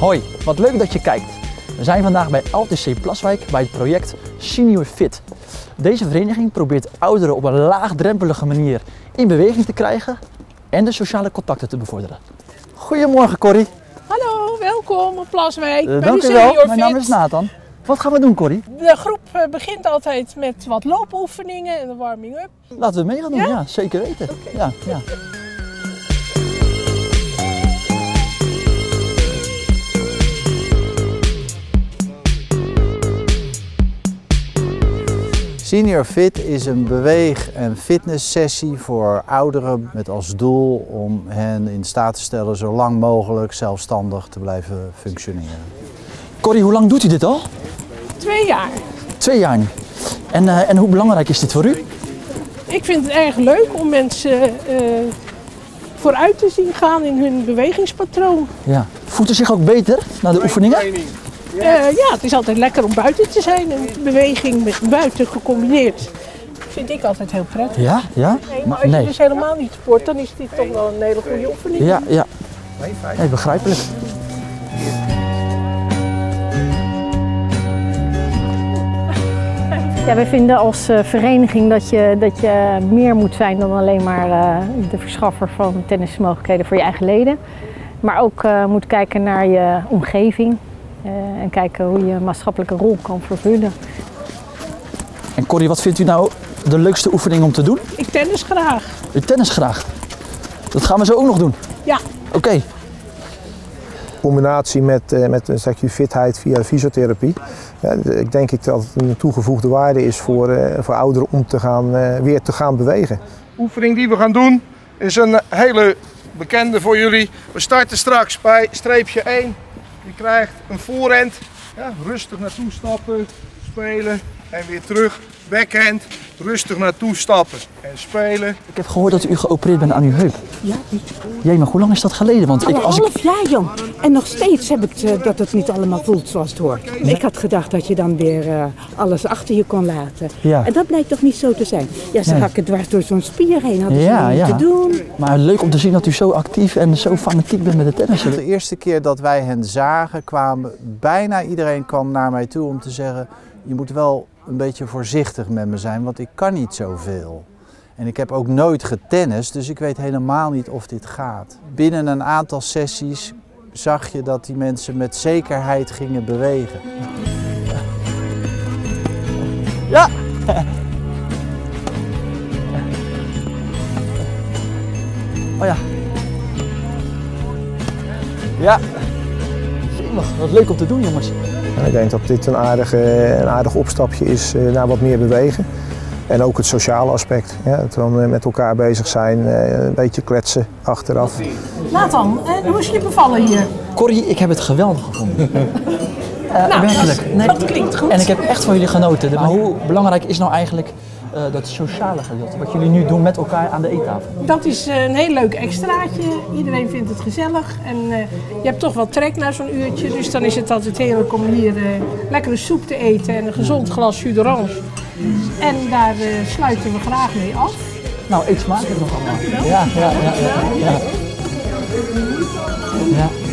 Hoi, wat leuk dat je kijkt. We zijn vandaag bij LTC Plaswijck bij het project Senior Fit. Deze vereniging probeert ouderen op een laagdrempelige manier in beweging te krijgen en de sociale contacten te bevorderen. Goedemorgen Corrie. Hallo, welkom op Plaswijck bij de Senior Fit. Mijn naam is Nathan. Wat gaan we doen, Corrie? De groep begint altijd met wat loopoefeningen en een warming-up. Laten we mee gaan doen, ja zeker weten. Okay. Ja. Senior Fit is een beweeg- en fitnesssessie voor ouderen met als doel om hen in staat te stellen zo lang mogelijk zelfstandig te blijven functioneren. Corrie, hoe lang doet u dit al? 2 jaar. 2 jaar nu. En hoe belangrijk is dit voor u? Ik vind het erg leuk om mensen vooruit te zien gaan in hun bewegingspatroon. Ja. Voelt u zich ook beter na de oefeningen? Ja, het is altijd lekker om buiten te zijn en beweging met buiten gecombineerd. Vind ik altijd heel prettig. Ja? Maar als je dus helemaal niet sport, dan is dit toch wel een hele goede oefening. Ja. Nee, begrijpelijk. Ja, wij vinden als vereniging dat je meer moet zijn dan alleen maar de verschaffer van tennismogelijkheden voor je eigen leden. Maar ook moet kijken naar je omgeving en kijken hoe je een maatschappelijke rol kan vervullen. En Corrie, wat vindt u nou de leukste oefening om te doen? Ik tennis graag. U tennis graag? Dat gaan we zo ook nog doen? Ja. Oké. In combinatie met een stukje fitheid via de fysiotherapie. Ja, ik denk dat het een toegevoegde waarde is voor ouderen om weer te gaan bewegen. De oefening die we gaan doen is een hele bekende voor jullie. We starten straks bij streepje 1. Je krijgt een voorhand. Ja, rustig naartoe stappen, spelen en weer terug. Backhand, rustig naartoe stappen en spelen. Ik heb gehoord dat u geopereerd bent aan uw heup. Ja. Jee, maar hoe lang is dat geleden? Want half jaar jong. En nog steeds heb ik dat het niet allemaal voelt zoals het hoort. Ja. Ik had gedacht dat je dan weer alles achter je kon laten. Ja. En dat blijkt toch niet zo te zijn. Ja, ze hakken dwars door zo'n spier heen. Hadden ze niet te doen. Maar leuk om te zien dat u zo actief en zo fanatiek bent met de tennis. De eerste keer dat wij hen zagen, bijna iedereen kwam naar mij toe om te zeggen: je moet wel een beetje voorzichtig met me zijn, want ik kan niet zoveel. En ik heb ook nooit getennist, dus ik weet helemaal niet of dit gaat. Binnen een aantal sessies zag je dat die mensen met zekerheid gingen bewegen. Ja! Oh ja. Ja. Wat leuk om te doen, jongens. Ik denk dat dit een aardig opstapje is naar wat meer bewegen. En ook het sociale aspect. Ja, dat we met elkaar bezig zijn, een beetje kletsen achteraf. Nathan, hoe is je bevallen hier? Corrie, ik heb het geweldig gevonden. Dat klinkt goed. En ik heb echt van jullie genoten. Maar hoe belangrijk is nou eigenlijk dat sociale gedeelte, wat jullie nu doen met elkaar aan de eettafel? Dat is een heel leuk extraatje. Iedereen vindt het gezellig en je hebt toch wel trek na zo'n uurtje. Dus dan is het altijd heerlijk om hier lekkere soep te eten en een gezond glas jus d'orange. En daar sluiten we graag mee af. Nou, eet smakelijk nog allemaal. Dankjewel. Ja.